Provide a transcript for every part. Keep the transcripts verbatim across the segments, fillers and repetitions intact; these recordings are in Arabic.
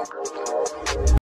You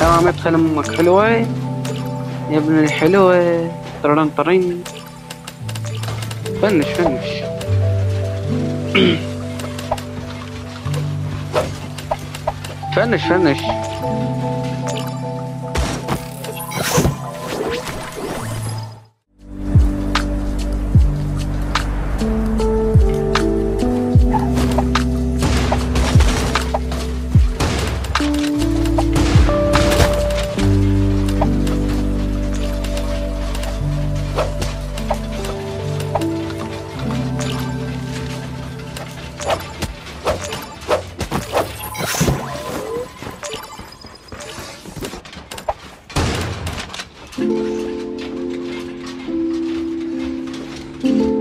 تمام ادخل امك حلوة يا ابن الحلوة. طرن طرن فنش فنش. فنش فنش Thank you.